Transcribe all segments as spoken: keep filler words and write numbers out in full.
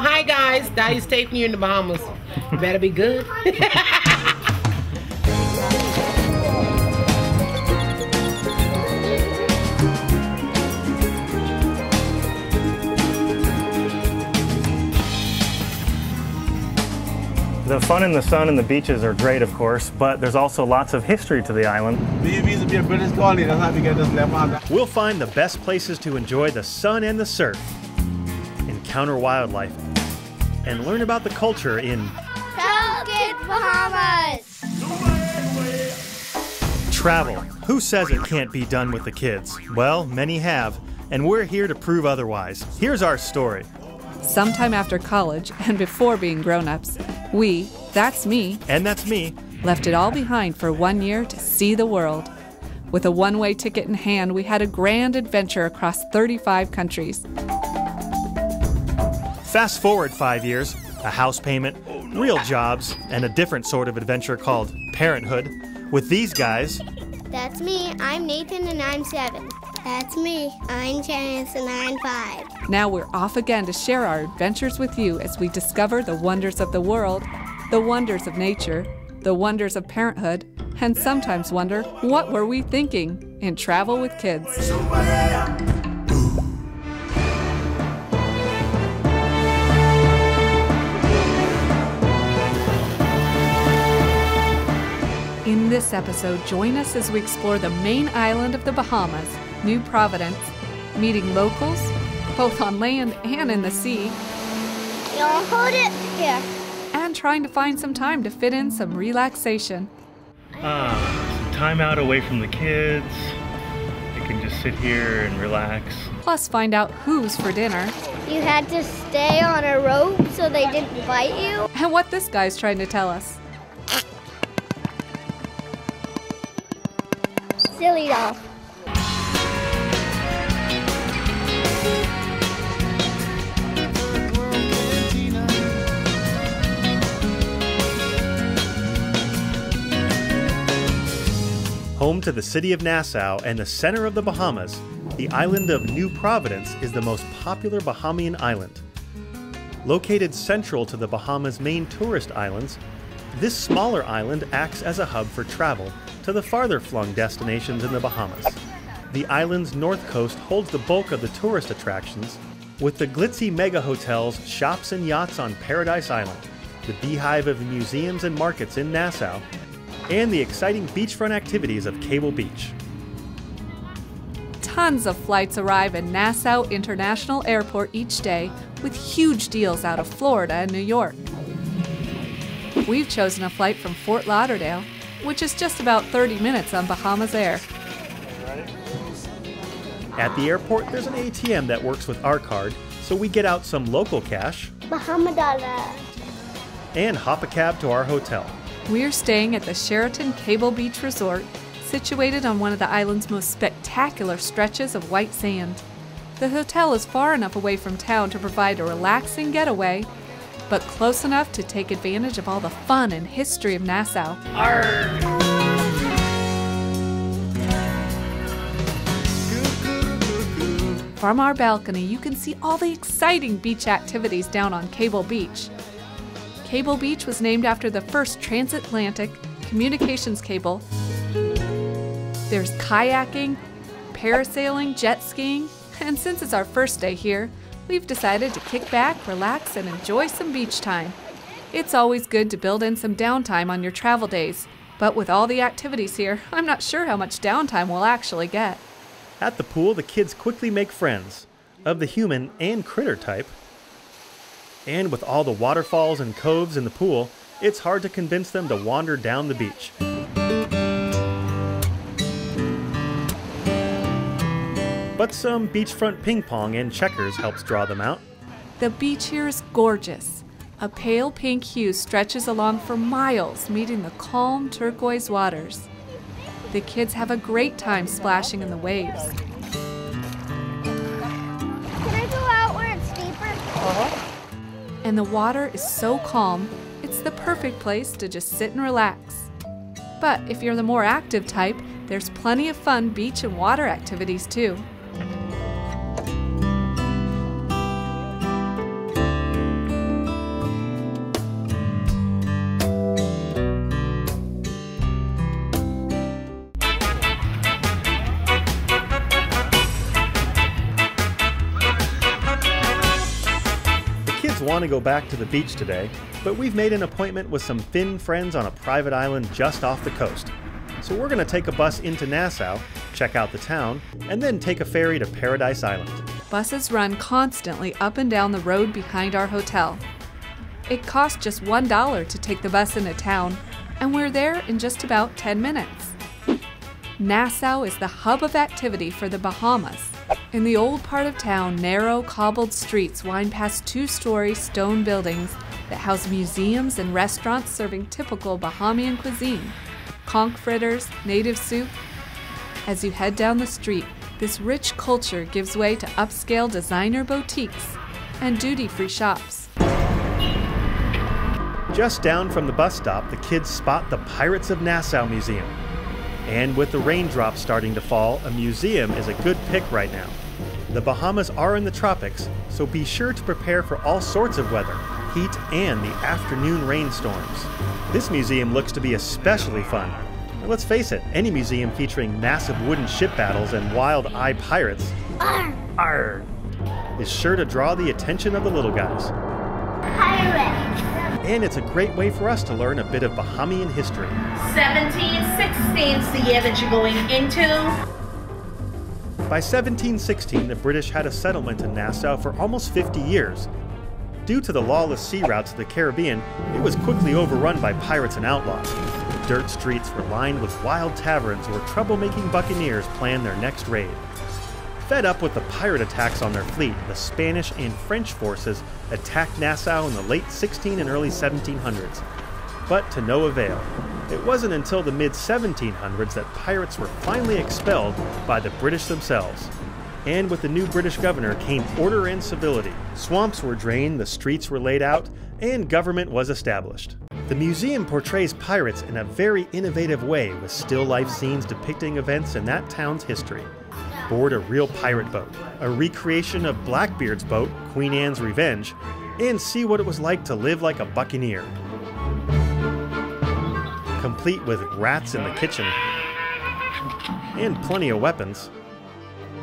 hi guys, Daddy's taking you in the Bahamas. Better be good. The fun in the sun and the beaches are great, of course, but there's also lots of history to the island. We'll find the best places to enjoy the sun and the surf, encounter wildlife, and learn about the culture in Bahamas. Travel. Who says it can't be done with the kids? Well, many have, and we're here to prove otherwise. Here's our story. Sometime after college, and before being grown-ups, we, that's me, and that's me, left it all behind for one year to see the world. With a one-way ticket in hand, we had a grand adventure across thirty-five countries. Fast forward five years, a house payment, real jobs, and a different sort of adventure called parenthood. With these guys... That's me, I'm Nathan, and I'm seven. That's me, I'm Janice, and I'm five. Now we're off again to share our adventures with you as we discover the wonders of the world, the wonders of nature, the wonders of parenthood, and sometimes wonder, what were we thinking in Travel with Kids? In this episode, join us as we explore the main island of the Bahamas, New Providence, meeting locals, both on land and in the sea. Y'all hold it here. And trying to find some time to fit in some relaxation. Uh, some time out away from the kids. They can just sit here and relax. Plus find out who's for dinner. You had to stay on a rope so they didn't bite you. And what this guy's trying to tell us. Silly doll. Home to the city of Nassau and the center of the Bahamas, the island of New Providence is the most popular Bahamian island. Located central to the Bahamas' main tourist islands, this smaller island acts as a hub for travel to the farther-flung destinations in the Bahamas. The island's north coast holds the bulk of the tourist attractions, with the glitzy mega-hotels, shops and yachts on Paradise Island, the beehive of museums and markets in Nassau, and the exciting beachfront activities of Cable Beach. Tons of flights arrive at Nassau International Airport each day, with huge deals out of Florida and New York. We've chosen a flight from Fort Lauderdale, which is just about thirty minutes on Bahamas Air. At the airport, there's an A T M that works with our card, so we get out some local cash, Bahama dollar, and hop a cab to our hotel. We're staying at the Sheraton Cable Beach Resort, situated on one of the island's most spectacular stretches of white sand. The hotel is far enough away from town to provide a relaxing getaway, but close enough to take advantage of all the fun and history of Nassau. Arr! From our balcony, you can see all the exciting beach activities down on Cable Beach. Cable Beach was named after the first transatlantic communications cable. There's kayaking, parasailing, jet skiing, and since it's our first day here, we've decided to kick back, relax, and enjoy some beach time. It's always good to build in some downtime on your travel days, but with all the activities here, I'm not sure how much downtime we'll actually get. At the pool, the kids quickly make friends, of the human and critter type. And with all the waterfalls and coves in the pool, it's hard to convince them to wander down the beach. But some beachfront ping pong and checkers helps draw them out. The beach here is gorgeous. A pale pink hue stretches along for miles, meeting the calm turquoise waters. The kids have a great time splashing in the waves. Can I go out where it's deeper? Uh-huh. And the water is so calm, it's the perfect place to just sit and relax. But if you're the more active type, there's plenty of fun beach and water activities too. kids want to go back to the beach today, but we've made an appointment with some Finn friends on a private island just off the coast. So we're going to take a bus into Nassau, check out the town, and then take a ferry to Paradise Island. Buses run constantly up and down the road behind our hotel. It costs just one dollar to take the bus into town, and we're there in just about ten minutes. Nassau is the hub of activity for the Bahamas. In the old part of town, narrow, cobbled streets wind past two-story stone buildings that house museums and restaurants serving typical Bahamian cuisine, conch fritters, native soup. As you head down the street, this rich culture gives way to upscale designer boutiques and duty-free shops. Just down from the bus stop, the kids spot the Pirates of Nassau Museum. And with the raindrops starting to fall, a museum is a good pick right now. The Bahamas are in the tropics, so be sure to prepare for all sorts of weather, heat, and the afternoon rainstorms. This museum looks to be especially fun. And let's face it, any museum featuring massive wooden ship battles and wild-eye pirates arr. Arr, is sure to draw the attention of the little guys. Pirates. And it's a great way for us to learn a bit of Bahamian history. seventeen sixteen is the year that you're going into. By seventeen sixteen, the British had a settlement in Nassau for almost fifty years. Due to the lawless sea routes of the Caribbean, it was quickly overrun by pirates and outlaws. The dirt streets were lined with wild taverns where troublemaking buccaneers planned their next raid. Fed up with the pirate attacks on their fleet, the Spanish and French forces attacked Nassau in the late sixteen hundreds and early seventeen hundreds, but to no avail. It wasn't until the mid seventeen hundreds that pirates were finally expelled by the British themselves. And with the new British governor came order and civility. Swamps were drained, the streets were laid out, and government was established. The museum portrays pirates in a very innovative way, with still life scenes depicting events in that town's history. Board a real pirate boat, a recreation of Blackbeard's boat, Queen Anne's Revenge, and see what it was like to live like a buccaneer. Complete with rats in the kitchen and plenty of weapons.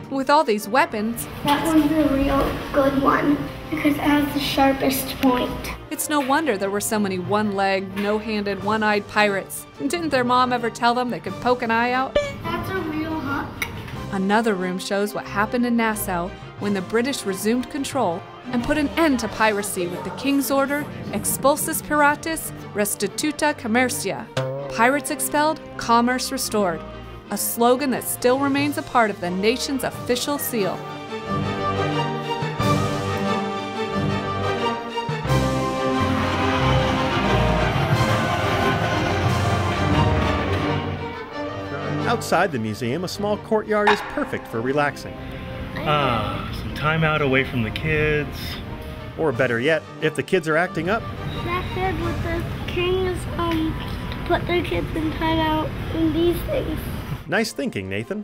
With all these weapons, that one's a real good one because it has the sharpest point. It's no wonder there were so many one-legged, no-handed, one-eyed pirates. Didn't their mom ever tell them they could poke an eye out? That's a real hook. Another room shows what happened in Nassau when the British resumed control and put an end to piracy with the King's Order, Expulsus Piratus, Restituta Commercia. Pirates expelled, commerce restored. A slogan that still remains a part of the nation's official seal. Outside the museum, a small courtyard is perfect for relaxing. Ah, some time out away from the kids. Or better yet, if the kids are acting up. Blackbeard with the kings um, put their kids in time out in these things. Nice thinking, Nathan.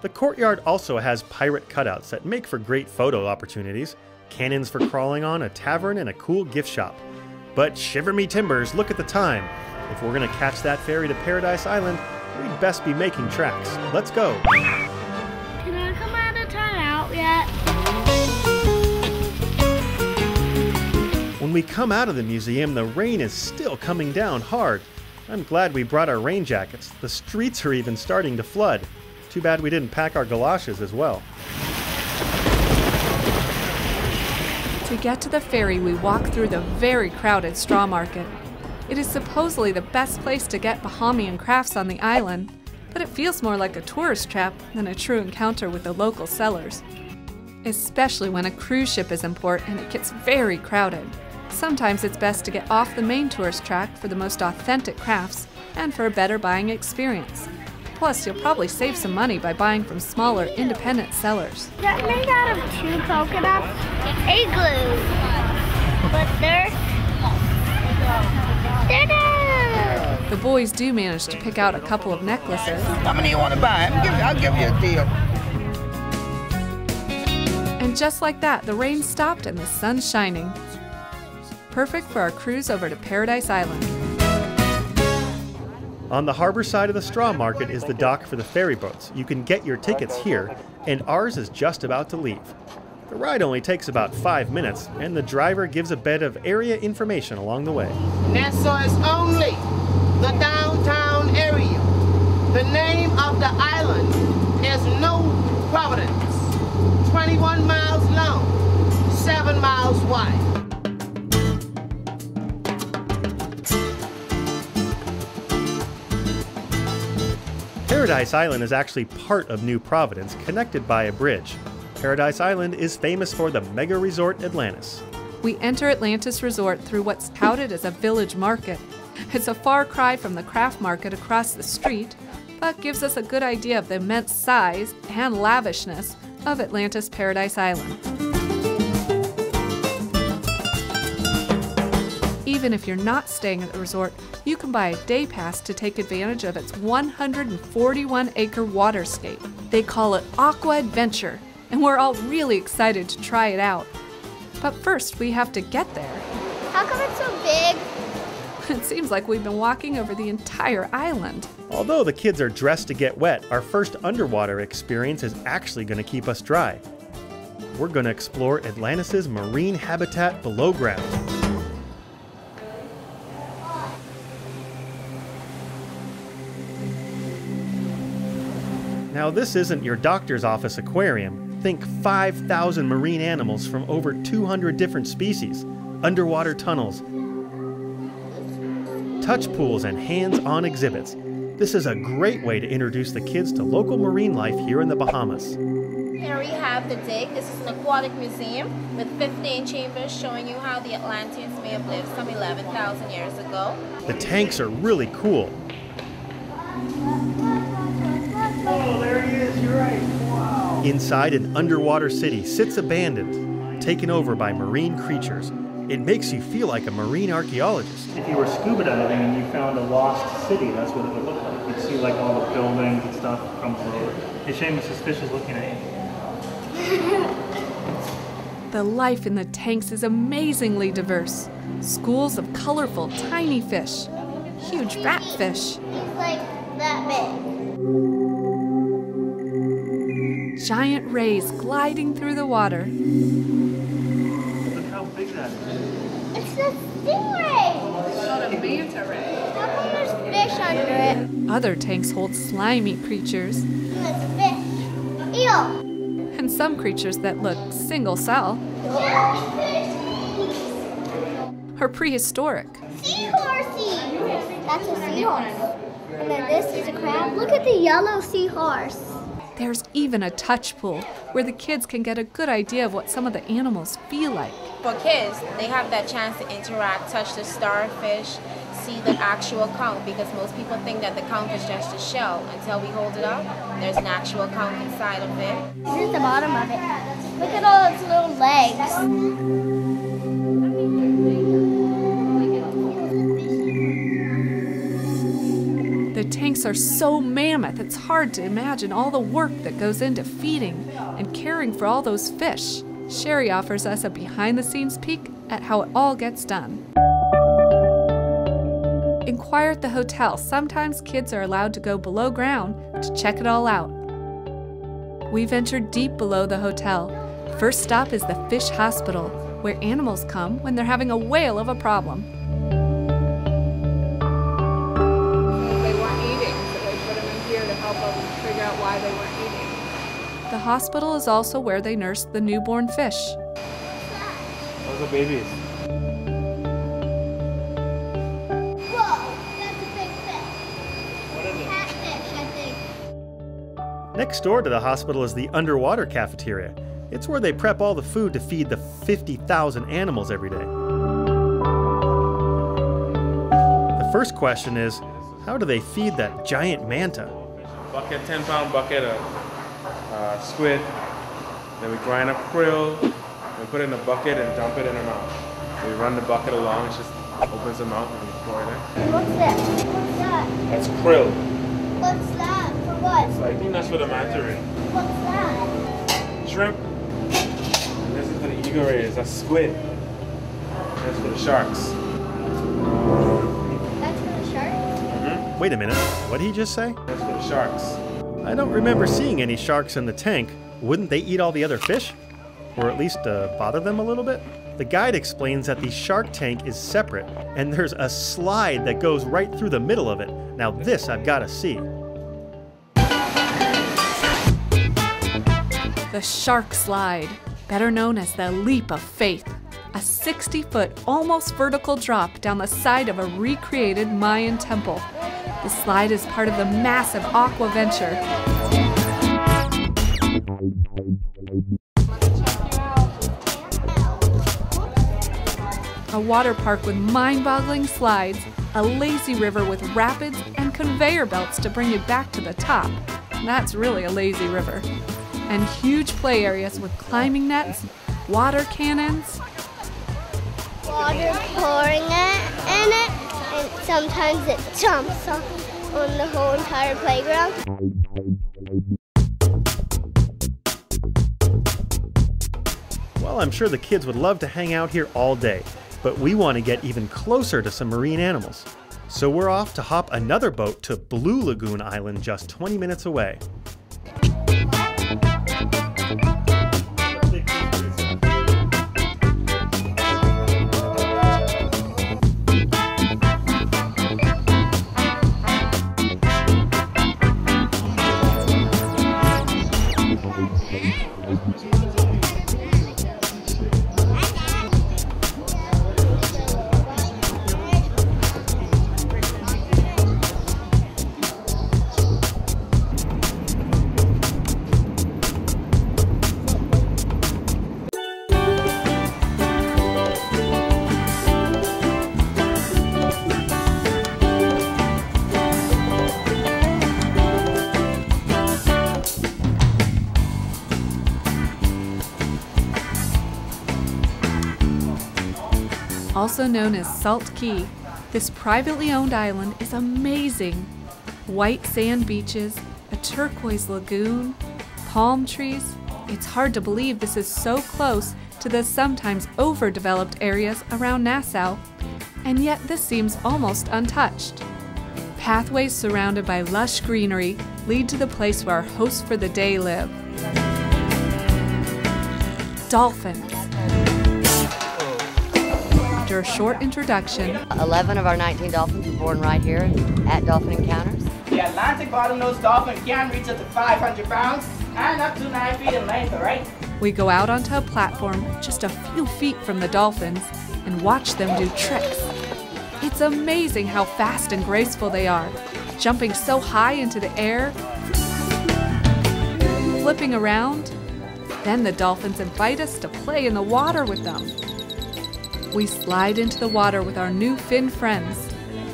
The courtyard also has pirate cutouts that make for great photo opportunities, cannons for crawling on, a tavern, and a cool gift shop. But shiver me timbers, look at the time. If we're gonna catch that ferry to Paradise Island, we'd best be making tracks. Let's go. Can I come out of timeout yet? When we come out of the museum, the rain is still coming down hard. I'm glad we brought our rain jackets. The streets are even starting to flood. Too bad we didn't pack our galoshes as well. To get to the ferry, we walk through the very crowded straw market. It is supposedly the best place to get Bahamian crafts on the island, but it feels more like a tourist trap than a true encounter with the local sellers. Especially when a cruise ship is in port and it gets very crowded. Sometimes it's best to get off the main tourist track for the most authentic crafts and for a better buying experience. Plus, you'll probably save some money by buying from smaller, independent sellers. That made out of two coconuts, a glue, but they're... The boys do manage to pick out a couple of necklaces. How many you want to buy? I'll give you a deal. And just like that, the rain stopped and the sun's shining. Perfect for our cruise over to Paradise Island. On the harbor side of the straw market is the dock for the ferry boats. You can get your tickets here, and ours is just about to leave. The ride only takes about five minutes, and the driver gives a bed of area information along the way. Nassau is only the downtown area. The name of the island is New Providence, twenty-one miles long, seven miles wide. Paradise Island is actually part of New Providence, connected by a bridge. Paradise Island is famous for the mega resort Atlantis. We enter Atlantis Resort through what's touted as a village market. It's a far cry from the craft market across the street, but gives us a good idea of the immense size and lavishness of Atlantis Paradise Island. Even if you're not staying at the resort, you can buy a day pass to take advantage of its one hundred forty-one acre waterscape. They call it Aqua Adventure, and we're all really excited to try it out. But first, we have to get there. How come it's so big? It seems like we've been walking over the entire island. Although the kids are dressed to get wet, our first underwater experience is actually going to keep us dry. We're going to explore Atlantis's marine habitat below ground. Now, this isn't your doctor's office aquarium. Think five thousand marine animals from over two hundred different species, underwater tunnels, touch pools, and hands-on exhibits. This is a great way to introduce the kids to local marine life here in the Bahamas. Here we have the dig. This is an aquatic museum with fifteen chambers showing you how the Atlanteans may have lived some eleven thousand years ago. The tanks are really cool. Oh, there he is, you're right. Wow. Inside an underwater city sits abandoned, taken over by marine creatures. It makes you feel like a marine archaeologist. If you were scuba diving and you found a lost city, that's what it would look like. You'd see like all the buildings and stuff from below. It's shame it's suspicious looking at you. The life in the tanks is amazingly diverse. Schools of colorful tiny fish, huge ratfish. It's like that big. Giant rays gliding through the water. Look how big that is. It's a stingray. It's not a manta ray. How come there's fish under it? Other tanks hold slimy creatures. There's fish. Eel. And some creatures that look single cell. Jellyfish. Or prehistoric. Seahorse. That's a seahorse. And then this is a crab. Look at the yellow seahorse. There's even a touch pool where the kids can get a good idea of what some of the animals feel like. For kids, they have that chance to interact, touch the starfish, see the actual conch, because most people think that the conch is just a shell. Until we hold it up, there's an actual conch inside of it. This is the bottom of it. Look at all its little legs. The tanks are so mammoth, it's hard to imagine all the work that goes into feeding and caring for all those fish. Sherry offers us a behind-the-scenes peek at how it all gets done. Inquire at the hotel. Sometimes kids are allowed to go below ground to check it all out. We venture deep below the hotel. First stop is the Fish Hospital, where animals come when they're having a whale of a problem. Why they weren't eating. The hospital is also where they nurse the newborn fish. Those are babies. Whoa, that's a big fish. What is it? Catfish, I think. Next door to the hospital is the underwater cafeteria. It's where they prep all the food to feed the fifty thousand animals every day. The first question is, how do they feed that giant manta? Bucket, ten pound bucket of uh, squid. Then we grind up krill, we put it in a bucket and dump it in her mouth. We run the bucket along, it just opens her mouth and we pour it in. What's that? What's that? That's krill. What's that? For what? It's like, I think that's for the manta ray. What's that? Shrimp. And this is for the eagle rays, that's squid. That's for the sharks. Wait a minute, what did he just say? That's for the sharks. I don't remember seeing any sharks in the tank. Wouldn't they eat all the other fish? or at least to bother them a little bit. The guide explains that the shark tank is separate, and there's a slide that goes right through the middle of it. Now this I've got to see. The shark slide, better known as the leap of faith. A sixty-foot, almost vertical drop down the side of a recreated Mayan temple. The slide is part of the massive Aqua Adventure. A water park with mind-boggling slides, a lazy river with rapids, and conveyor belts to bring you back to the top. That's really a lazy river. And huge play areas with climbing nets, water cannons, water pouring in it, and sometimes it jumps on, on the whole entire playground. Well, I'm sure the kids would love to hang out here all day, but we want to get even closer to some marine animals. So we're off to hop another boat to Blue Lagoon Island, just twenty minutes away. Also known as Salt Key, this privately owned island is amazing. White sand beaches, a turquoise lagoon, palm trees. It's hard to believe this is so close to the sometimes overdeveloped areas around Nassau, and yet this seems almost untouched. Pathways surrounded by lush greenery lead to the place where our hosts for the day live. Dolphins. After a short introduction, eleven of our nineteen dolphins were born right here at Dolphin Encounters. The Atlantic bottom-nosed dolphin can reach up to five hundred pounds and up to nine feet in length, all right? We go out onto a platform just a few feet from the dolphins and watch them do tricks. It's amazing how fast and graceful they are, jumping so high into the air, flipping around. Then the dolphins invite us to play in the water with them. We slide into the water with our new fin friends.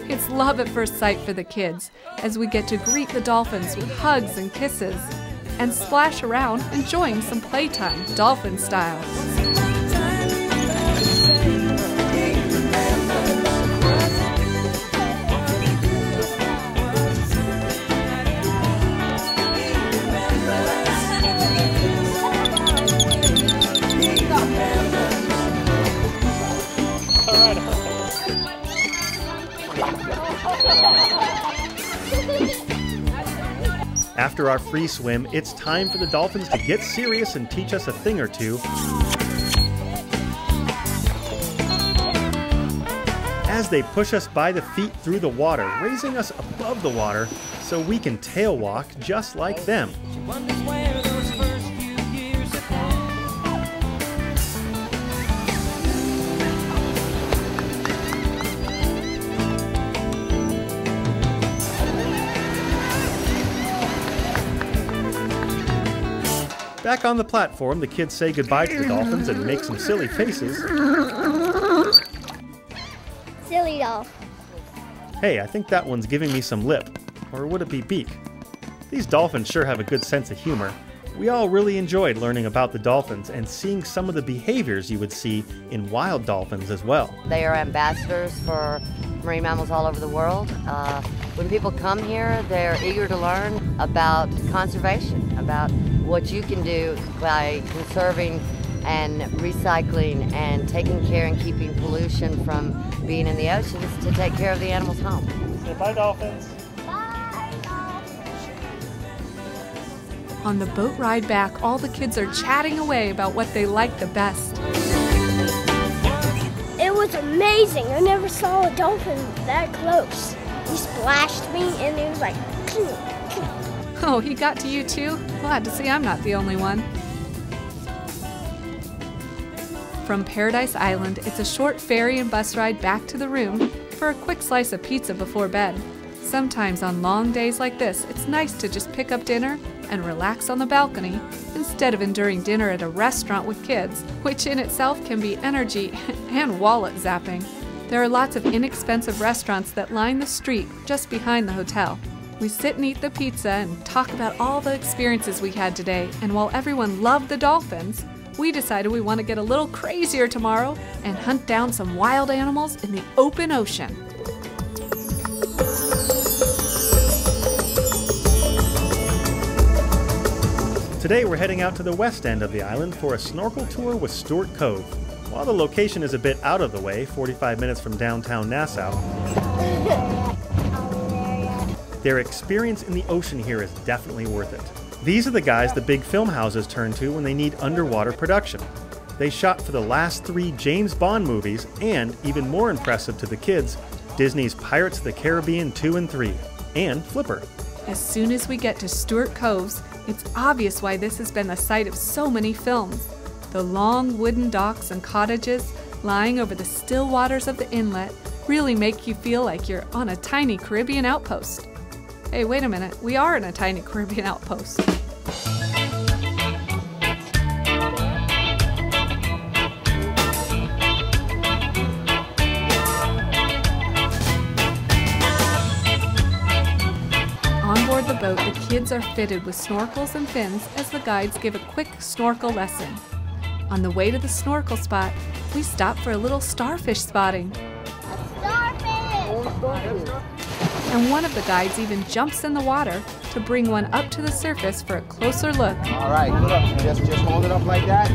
It's love at first sight for the kids, as we get to greet the dolphins with hugs and kisses, and splash around enjoying some playtime, dolphin style. After our free swim, it's time for the dolphins to get serious and teach us a thing or two. As they push us by the feet through the water, raising us above the water so we can tail walk just like them. Back on the platform, the kids say goodbye to the dolphins and make some silly faces. Silly dolphin. Hey, I think that one's giving me some lip. Or would it be beak? These dolphins sure have a good sense of humor. We all really enjoyed learning about the dolphins and seeing some of the behaviors you would see in wild dolphins as well. They are ambassadors for marine mammals all over the world. Uh, when people come here, they're eager to learn about conservation, about what you can do by conserving and recycling and taking care and keeping pollution from being in the oceans to take care of the animals home. Say bye, dolphins. Bye, dolphins. On the boat ride back, all the kids are chatting away about what they like the best. It was amazing. I never saw a dolphin that close. He splashed me and he was like... Oh, he got to you too? Glad to see I'm not the only one. From Paradise Island, it's a short ferry and bus ride back to the room for a quick slice of pizza before bed. Sometimes on long days like this, it's nice to just pick up dinner and relax on the balcony instead of enduring dinner at a restaurant with kids, which in itself can be energy and wallet zapping. There are lots of inexpensive restaurants that line the street just behind the hotel. We sit and eat the pizza and talk about all the experiences we had today, and while everyone loved the dolphins, we decided we want to get a little crazier tomorrow and hunt down some wild animals in the open ocean. Today we're heading out to the west end of the island for a snorkel tour with Stuart Cove. While the location is a bit out of the way, forty-five minutes from downtown Nassau, their experience in the ocean here is definitely worth it. These are the guys the big film houses turn to when they need underwater production. They shot for the last three James Bond movies and, even more impressive to the kids, Disney's Pirates of the Caribbean two and three, and Flipper. As soon as we get to Stuart Cove's, it's obvious why this has been the site of so many films. The long wooden docks and cottages lying over the still waters of the inlet really make you feel like you're on a tiny Caribbean outpost. Hey, wait a minute, we are in a tiny Caribbean outpost. Boat, the kids are fitted with snorkels and fins as the guides give a quick snorkel lesson. On the way to the snorkel spot, we stop for a little starfish spotting. A starfish! And one of the guides even jumps in the water to bring one up to the surface for a closer look. All right, look, just, just hold it up like that.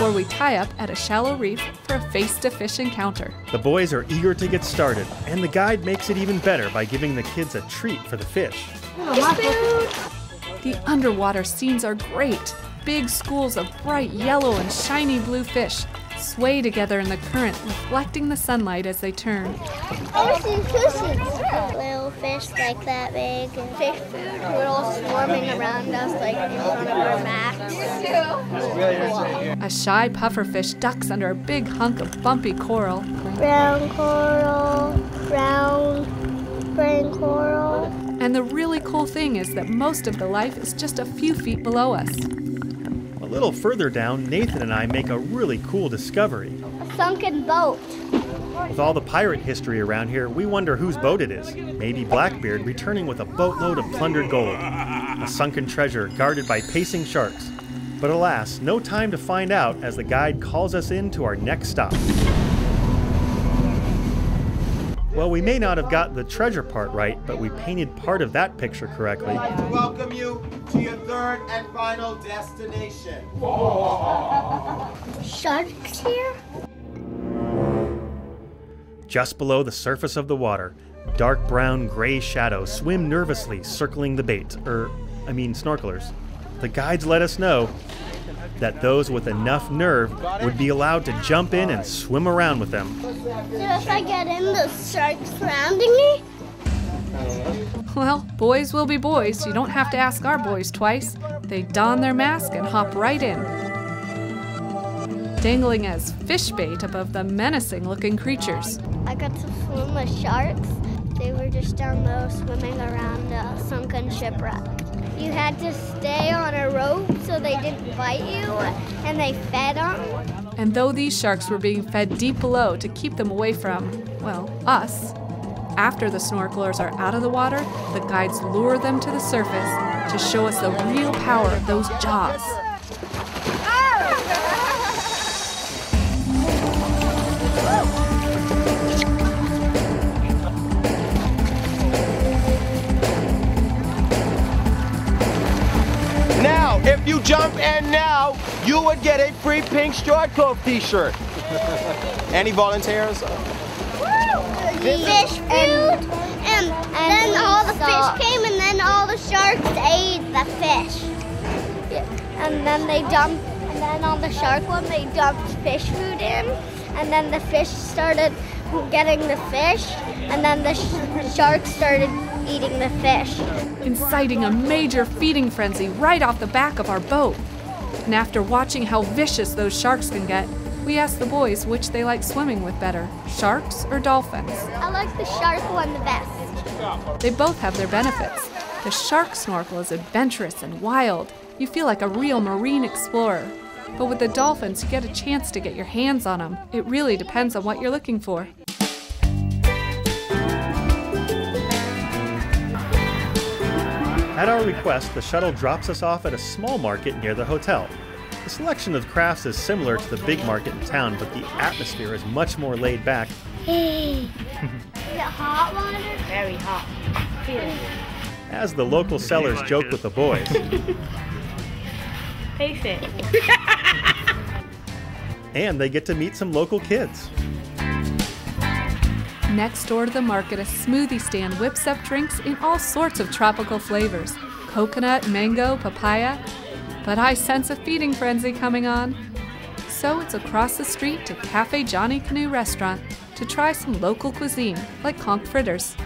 Before we tie up at a shallow reef for a face-to-fish encounter. The boys are eager to get started, and the guide makes it even better by giving the kids a treat for the fish. The underwater scenes are great. Big schools of bright yellow and shiny blue fish sway together in the current, reflecting the sunlight as they turn. I've seen cushions. Little fish like that big. Fish food were all swarming around us like in front of our backs. A shy pufferfish ducks under a big hunk of bumpy coral. Brown coral, brown, brown coral. And the really cool thing is that most of the life is just a few feet below us. A little further down, Nathan and I make a really cool discovery. A sunken boat. With all the pirate history around here, we wonder whose boat it is. Maybe Blackbeard returning with a boatload of plundered gold. A sunken treasure guarded by pacing sharks. But alas, no time to find out as the guide calls us in to our next stop. Well, we may not have got the treasure part right, but we painted part of that picture correctly. I'd like to welcome you to your third and final destination. Sharks here? Just below the surface of the water, dark brown gray shadows swim nervously circling the bait, er, I mean snorkelers. The guides let us know that those with enough nerve would be allowed to jump in and swim around with them. So if I get in, the shark's surrounding me? Well, boys will be boys. You don't have to ask our boys twice. They don their mask and hop right in. Dangling as fish bait above the menacing-looking creatures. I got to swim with sharks. They were just down low swimming around a sunken shipwreck. You had to stay on a rope so they didn't bite you, and they fed on. And though these sharks were being fed deep below to keep them away from, well, us, after the snorkelers are out of the water, the guides lure them to the surface to show us the real power of those jaws. If you jump in now, you would get a free pink Stuart Cove t-shirt. Any volunteers? Woo! Fish food and them. And then all the fish came, and then all the sharks ate the fish. Yeah. And then they dumped, and then on the shark one, they dumped fish food in. And then the fish started getting the fish. And then the sh sharks started eating the fish. Inciting a major feeding frenzy right off the back of our boat. And after watching how vicious those sharks can get, we asked the boys which they like swimming with better, sharks or dolphins. I like the shark one the best. They both have their benefits. The shark snorkel is adventurous and wild. You feel like a real marine explorer. But with the dolphins, you get a chance to get your hands on them. It really depends on what you're looking for. At our request, the shuttle drops us off at a small market near the hotel. The selection of crafts is similar to the big market in town, but the atmosphere is much more laid back. Hey. Is it hot, Wander? Very hot. As the local sellers like joke it. with the boys. Face it. And they get to meet some local kids. Next door to the market, a smoothie stand whips up drinks in all sorts of tropical flavors. Coconut, mango, papaya. But I sense a feeding frenzy coming on. So it's across the street to Cafe Johnny Canoe Restaurant to try some local cuisine, like conch fritters.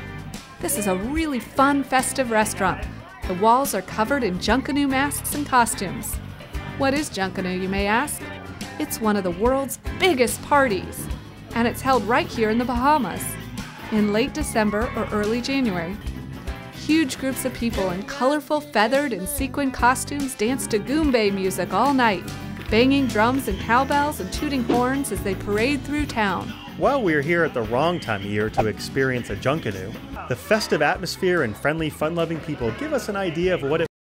This is a really fun, festive restaurant. The walls are covered in Junkanoo masks and costumes. What is Junkanoo, you may ask? It's one of the world's biggest parties. And it's held right here in the Bahamas in late December or early January. Huge groups of people in colorful, feathered, and sequined costumes dance to Goombay music all night, banging drums and cowbells and tooting horns as they parade through town. While we're here at the wrong time of year to experience a Junkanoo, the festive atmosphere and friendly, fun-loving people give us an idea of what it